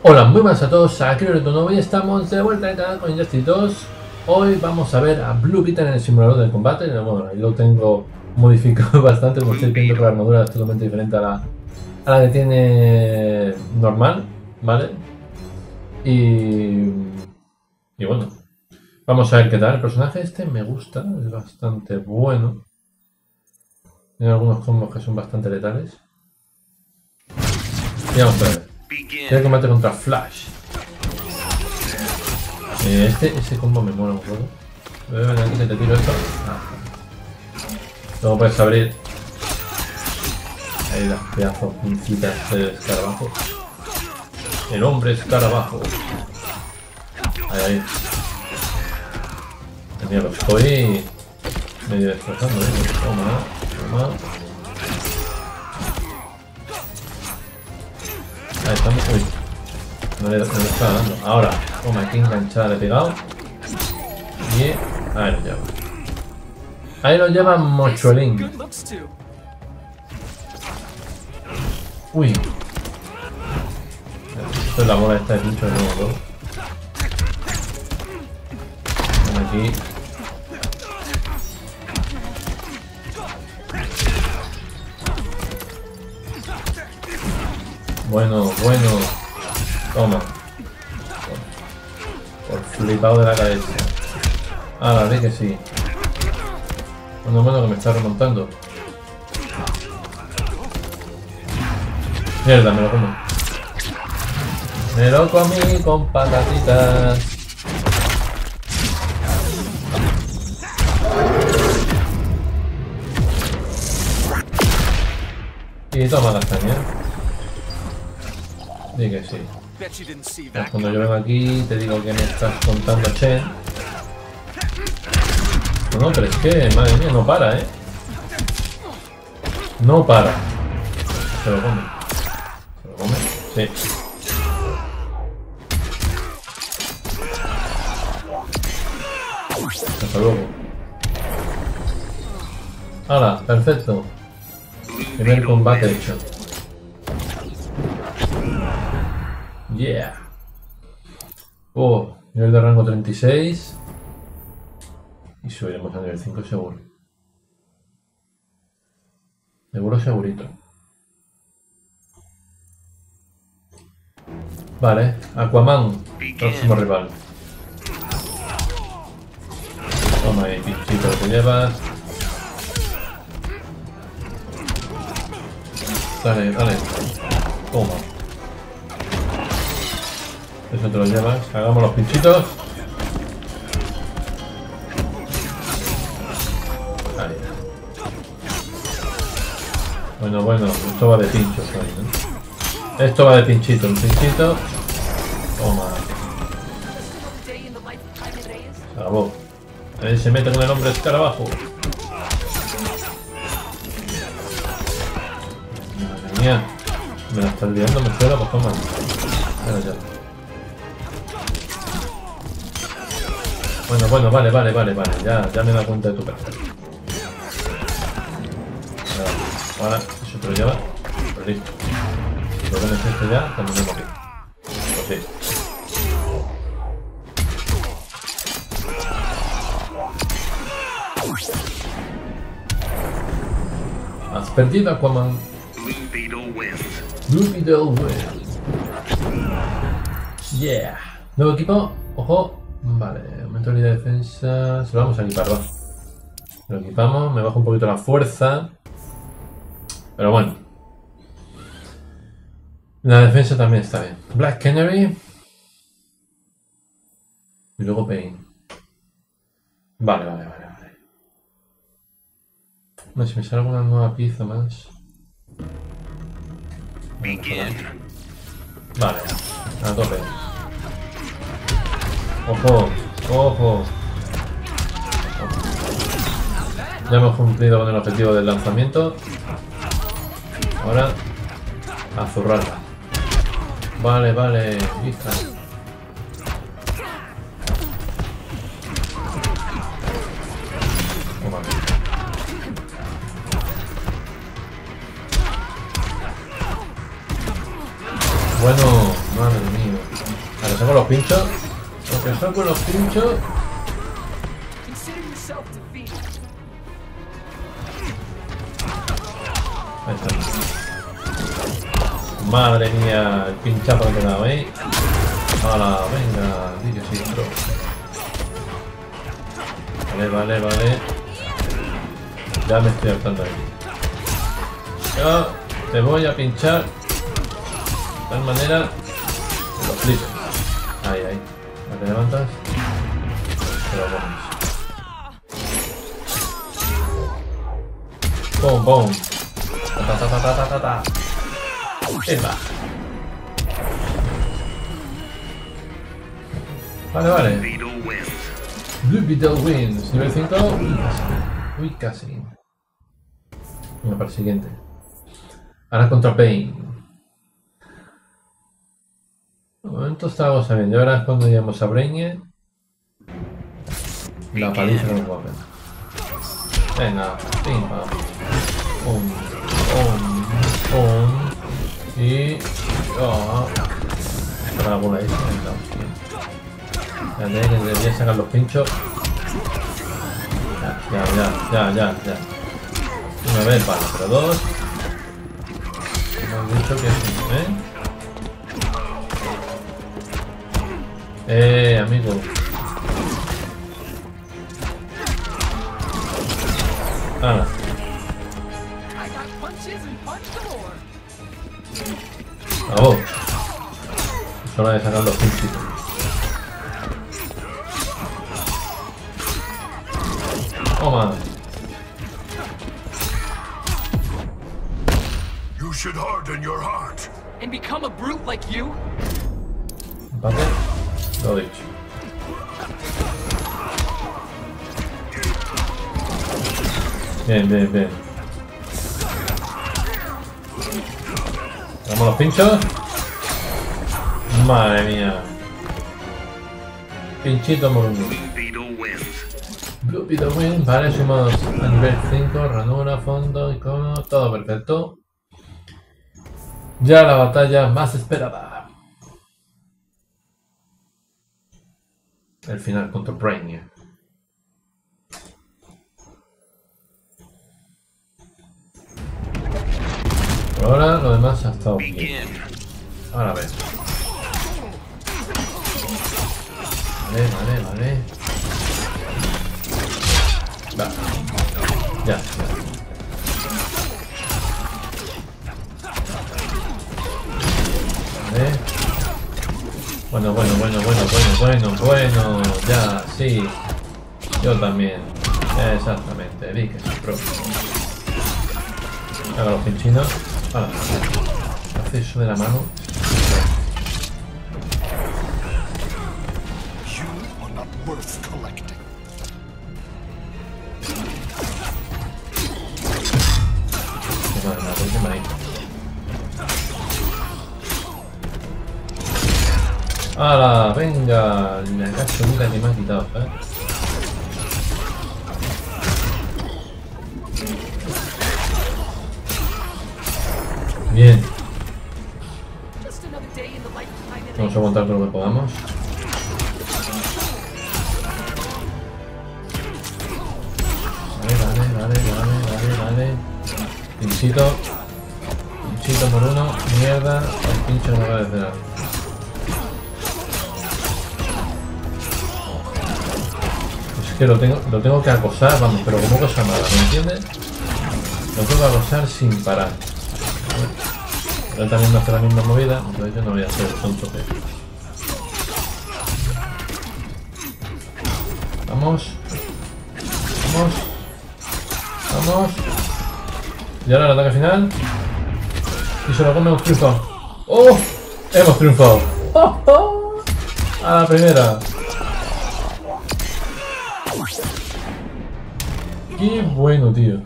Hola, muy buenas a todos, aquí Nuevo y estamos de vuelta en el canal con Injustice 2. Hoy vamos a ver a Blue Beetle en el simulador del combate. Bueno, ahí lo tengo modificado bastante porque estoy viendo que la armadura es totalmente diferente a la que tiene normal, ¿vale? Y bueno, vamos a ver qué tal. El personaje este me gusta, es bastante bueno. Tiene algunos combos que son bastante letales. Y vamos a ver. Tiene combate contra Flash. Ese combo me mola un poco. Ven aquí que te tiro esto. Luego puedes abrir. Ahí las pedazos pincitas de escarabajo. El hombre escarabajo. Ahí. Mira, lo estoy medio destrozando. Toma. Ahí estamos, uy, no le estaba dando. Ahora, toma, aquí enganchada le he pegado. Y ahí lo lleva. Ahí lo lleva Mocholín. Uy. Esto es la bola esta de pincho de nuevo, bro. Toma aquí. Bueno, toma. Por flipado de la cabeza. Ah, la verdad que sí. Bueno, que me está remontando. Mierda, me lo como. Me lo comí con patatitas. Y toma la caña. Sí que sí. Cuando yo vengo aquí te digo que me estás contando, che. No, pero es que, madre mía, no para, ¿eh? No para. Se lo come. ¿Se lo come? Sí. Hasta luego. ¡Hala! Perfecto. Primer combate hecho. Yeah. Nivel de rango 36. Y subiremos a nivel 5 seguro. Seguro, segurito. Vale, Aquaman, próximo rival. Toma ahí, pinchito, te llevas. Dale. Toma. Eso te lo llevas, hagamos los pinchitos. Ahí. Bueno, esto va de pinchos ahí, ¿no? Esto va de pinchito, un pinchito. Toma. Se acabó. Ahí se mete con el hombre escarabajo. Madre mía. Me la estás liando, me suelo, pues toma. Ya. Bueno, vale, ya me he dado cuenta de tu carta. Ahora, eso te lo lleva, pero listo. Si lo ganas esto ya, también lo morimos. Pues sí. Has perdido, Aquaman. Blue Beetle wins. Yeah. Nuevo equipo, ojo. Vale, aumento de defensa. Se lo vamos a equipar, va. Lo equipamos, me bajo un poquito la fuerza. Pero bueno. La defensa también está bien. Black Canary. Y luego Pain. Vale. No sé si me sale alguna nueva pieza más. Vale, a tope. Ojo. Ya hemos cumplido con el objetivo del lanzamiento. Ahora, a zurrarla. Vale, lista. bueno, madre mía. Vale, saco los pinchos. Porque saco los pinchos. Ahí está. Madre mía, el pinchazo que me da, ¿veis? Hala, venga, tío, sí, bro. Vale, vale, vale. Ya me estoy hartando aquí. Yo te voy a pinchar de tal manera que lo flipo. Ahí, ahí. ¿Me te levantas? Te lo pones. Pum, pum. Ta, ta, ta, ta, ta, ta, ta. Epa. Vale, vale. Blue Beetle wins. Nivel 5. Uy, casi. Venga, para el siguiente. Ahora contra Pain. De momento estábamos bien. Ya verás cuando lleguemos a Brainiac. La paliza que nos va a pegar. Venga, pim, pam. Pum, pum, pum. Y... oh. Para la bola ahí. Ya debería sacar los pinchos. Ya. Una vez, vale, pero dos. Hemos dicho que sí, ¿eh? Amigo. Ah. Vamos. Es hora de sacar los pinchitos. Oh, man. You should harden your heart and become a brute like you. Vale. Lo dicho. Bien, bien, bien. Damos los pinchos. Madre mía. Pinchito morungo. Blue Beetle win. Vale, sumamos a nivel 5, ranura, fondo, icono, todo perfecto. Ya la batalla más esperada. El final contra Brainiac. Por ahora lo demás ha estado bien. Ahora a ver. Vale, vale, vale. Va. Ya, ya. Vale. Bueno, ya, sí. Yo también. Exactamente, vi que es el próximo. Haga los pinchinos. Ahora, hace eso de la mano. ¡Hala! ¡Venga! La cachonita que me ha quitado, ¿eh? Bien. Vamos a aguantar todo lo que podamos. Vale. Pinchito. Pinchito por uno. Mierda. El pincho no me va a esperar. Que lo tengo que acosar, vamos, pero como cosa mala, ¿me entiendes? Lo tengo que acosar sin parar. Pero él también no hace la misma movida, entonces yo no voy a hacer el tonto que... Vamos. Y ahora el ataque final. Y se lo come un triunfo. ¡Oh! Hemos triunfado. ¡Oh, oh! A la primera. ¡Qué bueno, tío!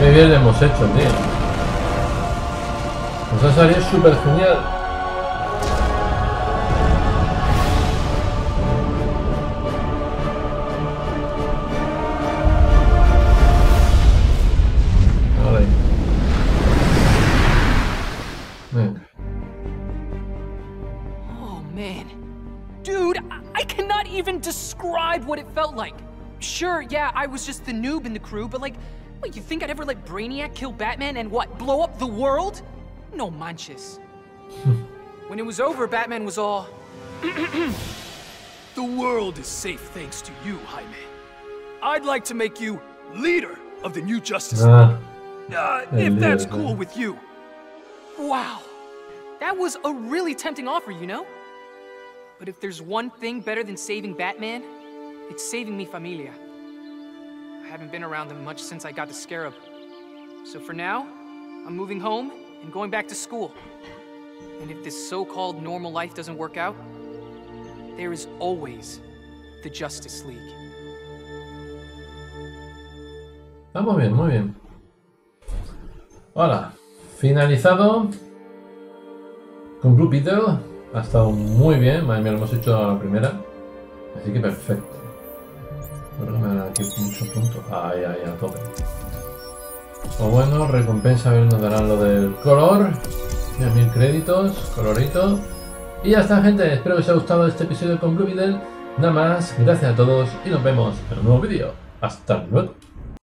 ¡Qué bien lo hemos hecho, tío! Nos ha salido súper genial. even describe what it felt like. Sure, yeah, I was just the noob in the crew, but like, wait, you think I'd ever let Brainiac kill Batman and what, blow up the world? No manches. When it was over, Batman was all, the world is safe thanks to you, Jaime. I'd like to make you leader of the new Justice League. If that's cool with you. Wow, that was a really tempting offer, you know? But if there's one thing better than saving Batman, it's saving mi familia. I haven't been around them much since I got the Scarab. So for now, I'm moving home and going back to school. And if this so-called normal life doesn't work out, there is always the Justice League. Ah, muy bien, muy bien. Hola, finalizado con Blue Beetle. Ha estado muy bien, madre mía, lo hemos hecho a la primera. Así que perfecto. Creo que me dan aquí muchos puntos. Ahí, ahí, a tope. O bueno, recompensa, a ver, nos darán lo del color. 10.000 créditos, colorito. Y ya está, gente, espero que os haya gustado este episodio con Blue Beetle. Nada más, gracias a todos y nos vemos en un nuevo vídeo. Hasta luego.